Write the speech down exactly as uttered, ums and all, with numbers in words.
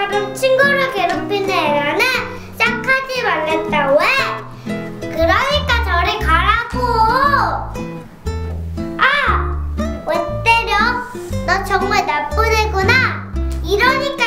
가끔 친구를 괴롭히는 애라는 싹하지 말랬다고 해. 그러니까 저리 가라고. 아! 왜 때려? 너 정말 나쁜 애구나. 이러니까